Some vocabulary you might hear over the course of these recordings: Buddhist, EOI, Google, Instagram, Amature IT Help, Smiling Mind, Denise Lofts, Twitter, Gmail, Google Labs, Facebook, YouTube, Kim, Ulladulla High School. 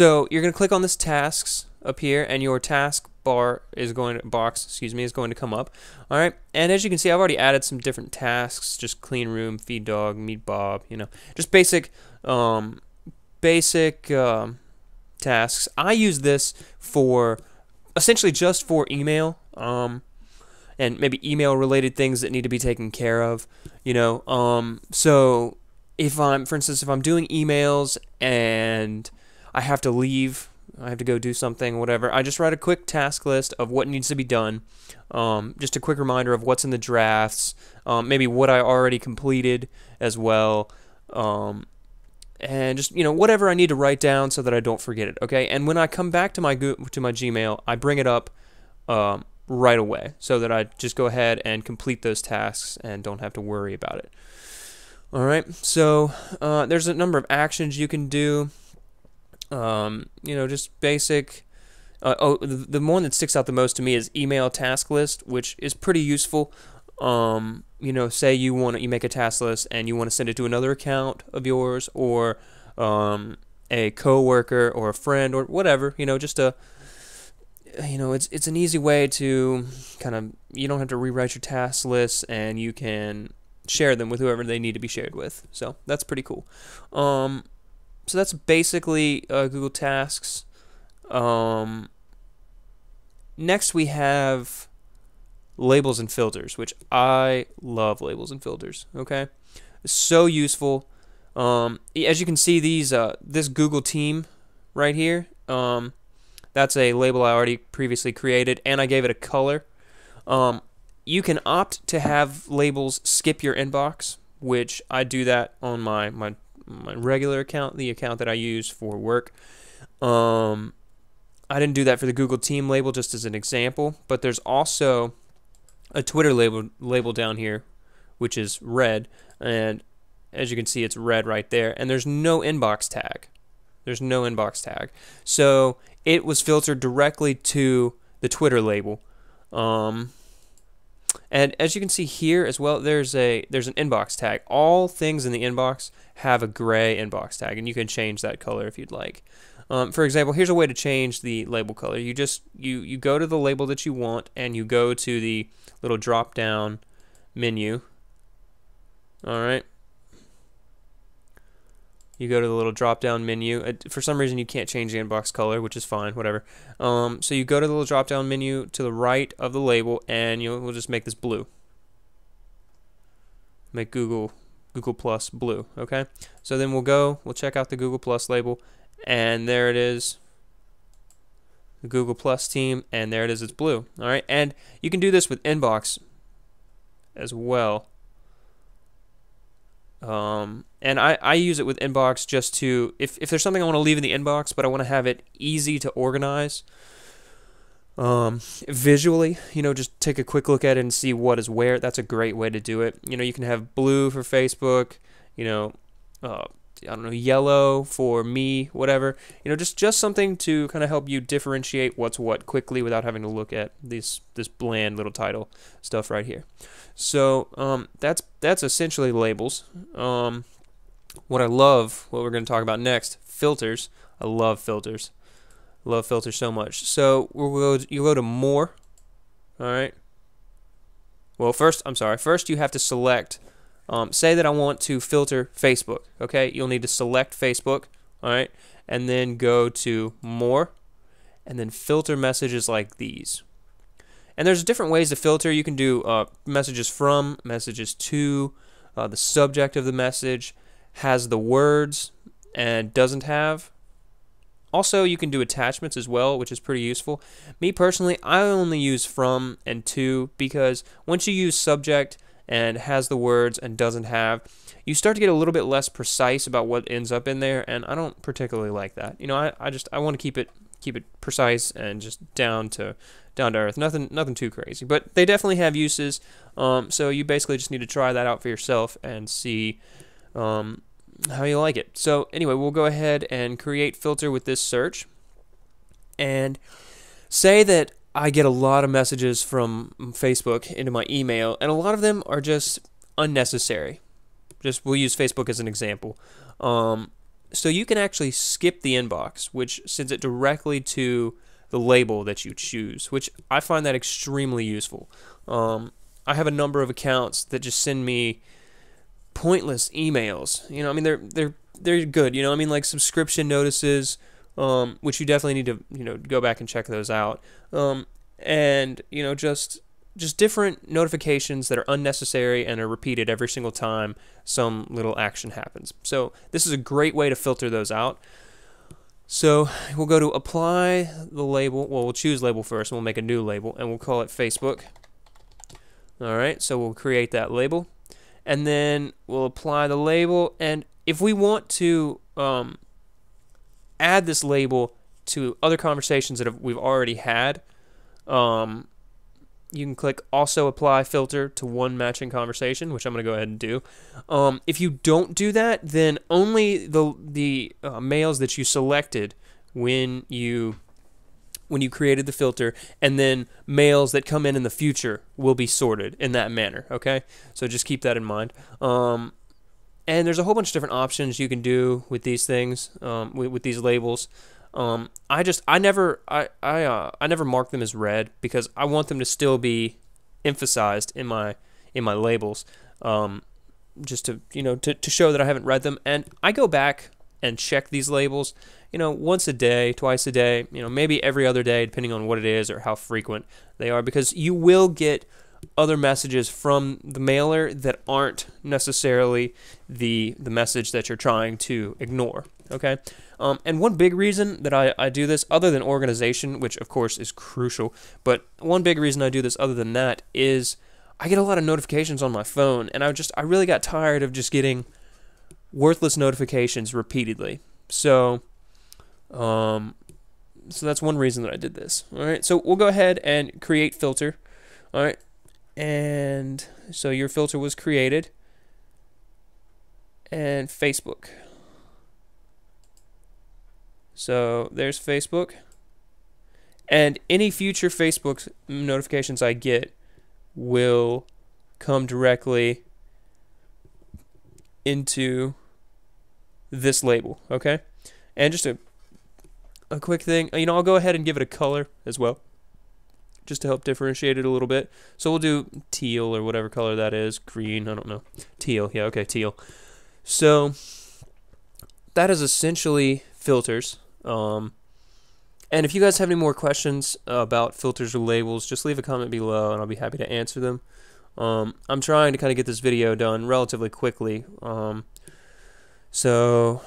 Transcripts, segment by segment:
So you're going to click on this tasks up here, and your task bar is going to, box is going to come up. All right, and as you can see, I've already added some different tasks, just clean room, feed dog, meet Bob, you know, just basic, tasks. I use this for essentially just for email, and maybe email related things that need to be taken care of, you know. So if I'm, for instance, if I'm doing emails and I have to leave, I have to go do something, whatever, I just write a quick task list of what needs to be done, just a quick reminder of what's in the drafts, maybe what I already completed as well, and just, you know, whatever I need to write down so that I don't forget it. Okay, and when I come back to my Gmail, I bring it up right away so that I just go ahead and complete those tasks and don't have to worry about it. All right, so there's a number of actions you can do. You know, just basic. The one that sticks out the most to me is email task list, which is pretty useful. You know, say you want to, you make a task list and you want to send it to another account of yours, or a coworker or a friend or whatever. You know, just a, you know, it's an easy way to kind of, you don't have to rewrite your task lists, and you can share them with whoever they need to be shared with. So that's pretty cool. So that's basically Google Tasks. Next we have labels and filters, which I love labels and filters. Okay, so useful. As you can see, these this Google team right here, that's a label I already previously created, and I gave it a color. You can opt to have labels skip your inbox, which I do that on my regular account, the account that I use for work. I didn't do that for the Google team label, just as an example, but there's also a Twitter label down here, which is red, and as you can see, it's red right there, and there's no inbox tag. There's no inbox tag. So it was filtered directly to the Twitter label. And as you can see here as well, there's an inbox tag. All things in the inbox have a gray inbox tag, and you can change that color if you'd like. For example, here's a way to change the label color. You just you go to the label that you want, and you go to the little drop down menu. All right. You go to the little drop down menu. For some reason, you can't change the inbox color, which is fine, whatever. So you go to the little drop down menu to the right of the label, and we'll just make this blue. Make Google Plus blue, okay? So then we'll check out the Google Plus label, and there it is. The Google Plus team, and there it is, it's blue. All right, and you can do this with inbox as well. And I use it with inbox just to, if there's something I want to leave in the inbox, but I want to have it easy to organize visually, you know, just take a quick look at it and see what is where. That's a great way to do it. You know, you can have blue for Facebook, you know, I don't know, yellow for me, whatever. You know, just something to kind of help you differentiate what's what quickly without having to look at this bland little title stuff right here. So that's essentially labels. What I love, what we're going to talk about next, filters. I love filters. Love filters so much. So you go to more. All right. Well, first, I'm sorry. First, you have to select. Say that I want to filter Facebook. Okay, you'll need to select Facebook. All right, and then go to more, and then filter messages like these. And there's different ways to filter. You can do messages from, messages to. The subject of the message has the words and doesn't have. Also, you can do attachments as well, which is pretty useful. Me personally, I only use from and to, because once you use subject and has the words and doesn't have, you start to get a little bit less precise about what ends up in there, and I don't particularly like that. You know, I want to keep it precise and just down to earth. Nothing too crazy, but they definitely have uses. So you basically just need to try that out for yourself and see how you like it. So anyway, we'll go ahead and create filter with this search, and say that I get a lot of messages from Facebook into my email, and a lot of them are just unnecessary. We'll use Facebook as an example. So you can actually skip the inbox, which sends it directly to the label that you choose, which I find that extremely useful. I have a number of accounts that just send me pointless emails. You know, I mean, they're good. You know, I mean, like subscription notices, which you definitely need to, you know, go back and check those out. And you know, just different notifications that are unnecessary and are repeated every single time some little action happens. So this is a great way to filter those out. So we'll go to apply the label. Well, we'll choose label first, and we'll make a new label, and we'll call it Facebook. All right, so we'll create that label, and then we'll apply the label. And if we want to add this label to other conversations that we've already had, you can click also apply filter to one matching conversation, which I'm going to go ahead and do. If you don't do that, then only the mails that you selected when you created the filter, and then mails that come in the future will be sorted in that manner. Okay, so just keep that in mind. And there's a whole bunch of different options you can do with these things, with these labels. I never mark them as red because I want them to still be emphasized in my labels, just to, you know, to show that I haven't read them. And I go back and check these labels, you know, once a day, twice a day, you know, maybe every other day, depending on what it is or how frequent they are, because you will get other messages from the mailer that aren't necessarily the message that you're trying to ignore. Okay, and one big reason that I do this, other than organization, which of course is crucial, but one big reason I do this other than that is I get a lot of notifications on my phone, and I really got tired of just getting worthless notifications repeatedly. So so that's one reason that I did this. All right, so we'll go ahead and create filter. All right, and so your filter was created, and Facebook. So there's Facebook, and any future Facebook notifications I get will come directly into this label. Okay, and just a quick thing, you know, I'll go ahead and give it a color as well, just to help differentiate it a little bit. So we'll do teal or whatever color that is, green, I don't know, teal, yeah, okay, teal. So that is essentially filters. And if you guys have any more questions about filters or labels, just leave a comment below and I'll be happy to answer them. I'm trying to kind of get this video done relatively quickly. So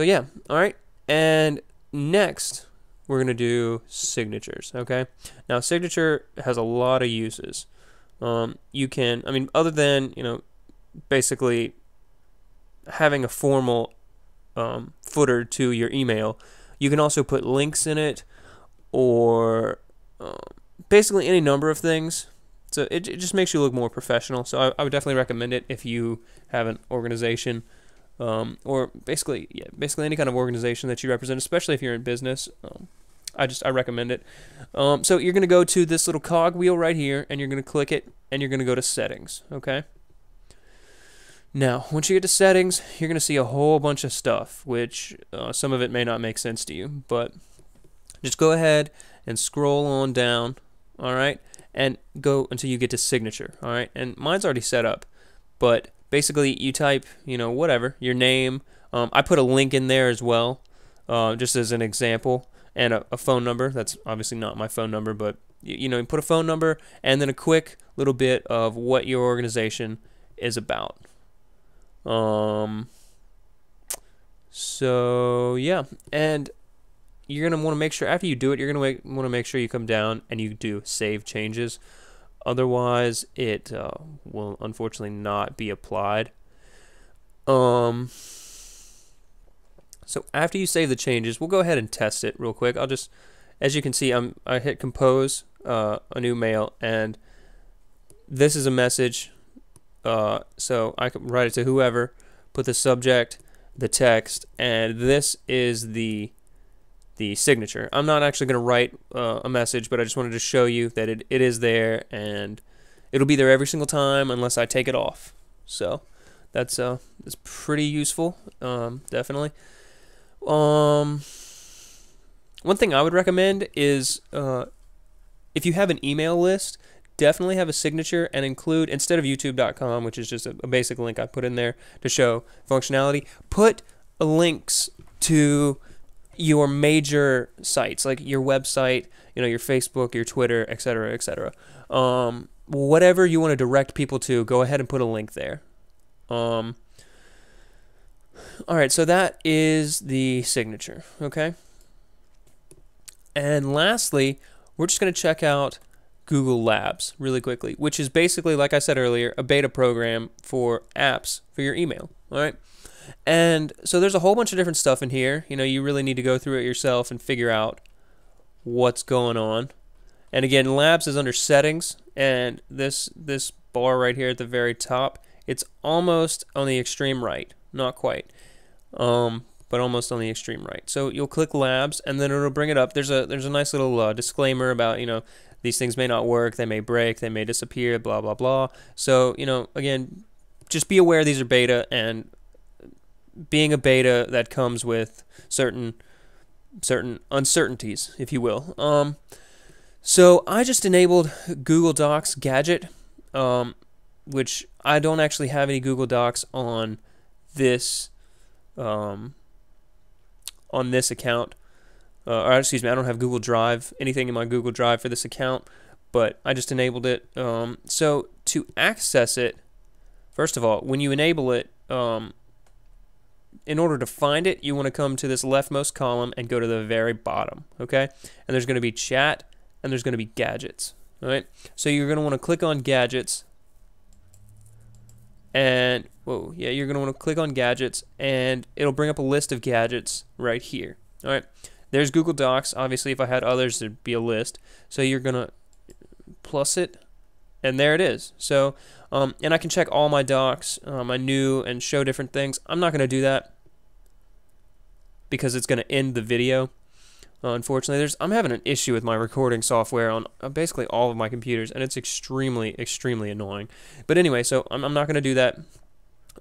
yeah, all right. And next we're gonna do signatures. Okay, now signature has a lot of uses. You can, I mean, other than, you know, basically having a formal footer to your email, you can also put links in it, or basically any number of things. So it just makes you look more professional. So I would definitely recommend it if you have an organization, or basically, yeah, basically any kind of organization that you represent, especially if you're in business. I recommend it. So you're gonna go to this little cog wheel right here, and you're gonna click it, and you're gonna go to settings. Okay. Now, once you get to settings, you're going to see a whole bunch of stuff, which some of it may not make sense to you, but just go ahead and scroll on down, all right, and go until you get to signature, all right, and mine's already set up, but basically you type, you know, whatever, your name, I put a link in there as well, just as an example, and a phone number. That's obviously not my phone number, but, you know, you put a phone number and then a quick little bit of what your organization is about. So yeah, and you're going to want to make sure after you do it, you're going to want to make sure you come down and you do save changes. Otherwise it will unfortunately not be applied. So after you save the changes, we'll go ahead and test it real quick. I'll just, as you can see, I hit compose, a new mail, and this is a message. So I can write it to whoever, put the subject, the text, and this is the signature. I'm not actually going to write a message, but I just wanted to show you that it is there, and it'll be there every single time unless I take it off. So that's pretty useful, definitely. One thing I would recommend is if you have an email list, definitely have a signature and include, instead of youtube.com, which is just a basic link I put in there to show functionality, put links to your major sites, like your website, you know, your Facebook, your Twitter, etc., etc. Whatever you want to direct people to, go ahead and put a link there. All right, so that is the signature, okay? And lastly, we're just going to check out Google Labs really quickly, which is basically, like I said earlier, a beta program for apps for your email, all right? And so there's a whole bunch of different stuff in here. You know, you really need to go through it yourself and figure out what's going on. And again, Labs is under Settings, and this bar right here at the very top, it's almost on the extreme right, not quite, but almost on the extreme right. So you'll click Labs, and then it'll bring it up. There's a nice little disclaimer about, you know, these things may not work, they may break, they may disappear, blah blah blah. So, you know, again, just be aware these are beta, and being a beta, that comes with certain uncertainties, if you will. So I just enabled Google Docs Gadget, which I don't actually have any Google Docs on this account, or excuse me, I don't have Google Drive, anything in my Google Drive for this account, but I just enabled it. So to access it, first of all, when you enable it, in order to find it, you want to come to this leftmost column and go to the very bottom, okay? And there's going to be Chat, and there's going to be Gadgets, all right? So you're going to want to click on Gadgets, and whoa, yeah, you're going to want to click on Gadgets, and it'll bring up a list of gadgets right here, all right? There's Google Docs. Obviously, if I had others, there'd be a list. So you're going to plus it, and there it is. So, and I can check all my docs, my new, and show different things. I'm not going to do that, because it's going to end the video. Unfortunately, I'm having an issue with my recording software on basically all of my computers, and it's extremely, extremely annoying. But anyway, so I'm not going to do that.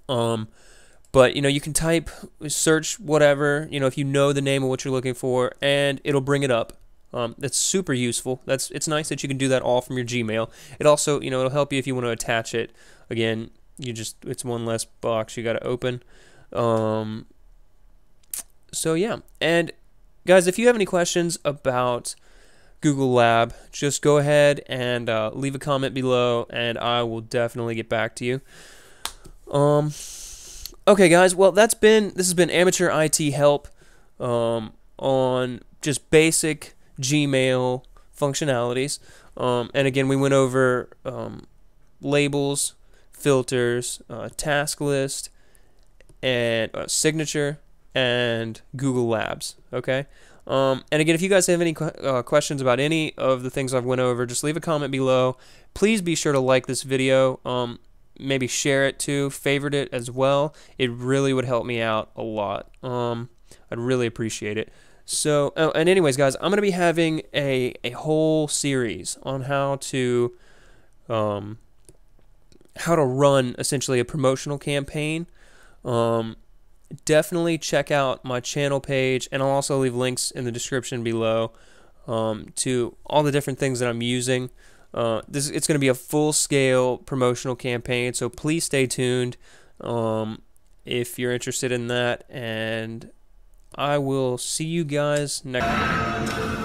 But, you know, you can type, search, whatever, you know, if you know the name of what you're looking for, and it'll bring it up. That's super useful. It's nice that you can do that all from your Gmail. It also, you know, it'll help you if you want to attach it. Again, it's one less box you got to open. So yeah, and guys, if you have any questions about Google Lab, just go ahead and leave a comment below, and I will definitely get back to you. Okay, guys. Well, this has been Amateur IT Help on just basic Gmail functionalities. And again, we went over labels, filters, task list, and signature, and Google Labs, okay? And again, if you guys have any questions about any of the things I've went over, just leave a comment below. Please be sure to like this video, maybe share it too, favorite it as well. It really would help me out a lot. I'd really appreciate it. So, oh, and anyways, guys, I'm going to be having a whole series on how to run essentially a promotional campaign. Definitely check out my channel page, and I'll also leave links in the description below to all the different things that I'm using. It's going to be a full-scale promotional campaign, so please stay tuned if you're interested in that, and I will see you guys next time.